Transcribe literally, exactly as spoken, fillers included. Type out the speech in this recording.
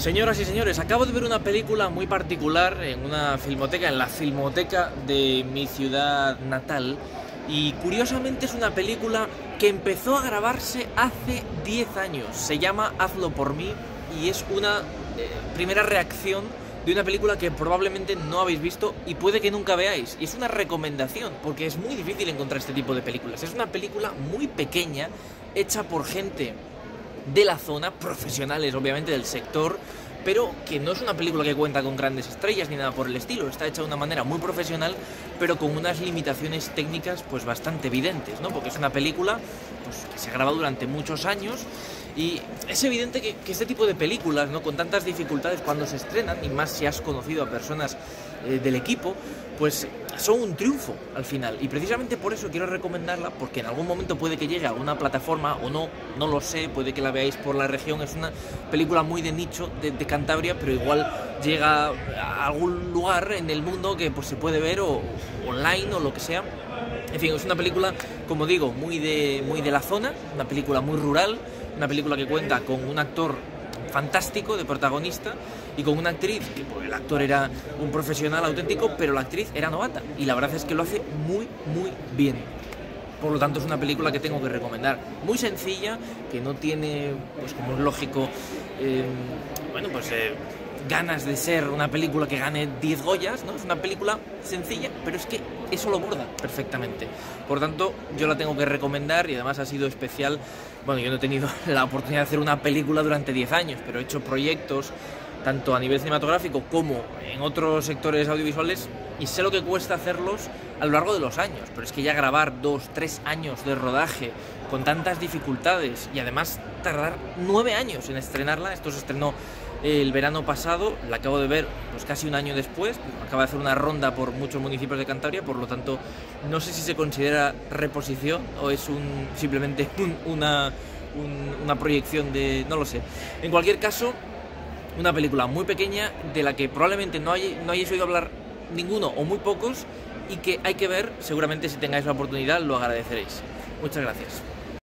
Señoras y señores, acabo de ver una película muy particular en una filmoteca, en la filmoteca de mi ciudad natal, y curiosamente es una película que empezó a grabarse hace diez años. Se llama Hazlo por mí y es una eh, primera reacción de una película que probablemente no habéis visto y puede que nunca veáis. Y es una recomendación, porque es muy difícil encontrar este tipo de películas. Es una película muy pequeña, hecha por gente de la zona, profesionales obviamente del sector, pero que no es una película que cuenta con grandes estrellas ni nada por el estilo. Está hecha de una manera muy profesional, pero con unas limitaciones técnicas pues bastante evidentes, ¿no? Porque es una película pues, que se ha grabado durante muchos años, y es evidente que, que este tipo de películas, ¿no?, con tantas dificultades cuando se estrenan, y más si has conocido a personas eh, del equipo, pues son un triunfo al final. Y precisamente por eso quiero recomendarla, porque en algún momento puede que llegue a alguna plataforma o no, no lo sé, puede que la veáis por la región. Es una película muy de nicho de, de Cantabria, pero igual llega a algún lugar en el mundo que pues se puede ver o, online o lo que sea. En fin, es una película, como digo, muy de, muy de la zona, una película muy rural, una película que cuenta con un actor fantástico de protagonista y con una actriz que, pues, el actor era un profesional auténtico, pero la actriz era novata, y la verdad es que lo hace muy muy bien. Por lo tanto, es una película que tengo que recomendar, muy sencilla, que no tiene, pues como es lógico, eh, bueno pues eh, ganas de ser una película que gane diez Goyas, ¿no? Es una película sencilla, pero es que eso lo aborda perfectamente. Por tanto, yo la tengo que recomendar, y además ha sido especial. Bueno, yo no he tenido la oportunidad de hacer una película durante diez años, pero he hecho proyectos tanto a nivel cinematográfico como en otros sectores audiovisuales, y sé lo que cuesta hacerlos a lo largo de los años. Pero es que ya grabar dos, tres años de rodaje con tantas dificultades, y además tardar nueve años en estrenarla. Esto se estrenó el verano pasado, la acabo de ver pues casi un año después. Acaba de hacer una ronda por muchos municipios de Cantabria, por lo tanto no sé si se considera reposición o es un simplemente un, una, un, una proyección de... no lo sé. En cualquier caso, una película muy pequeña de la que probablemente no, hay, no hayáis oído hablar ninguno o muy pocos, y que hay que ver. Seguramente si tengáis la oportunidad lo agradeceréis. Muchas gracias.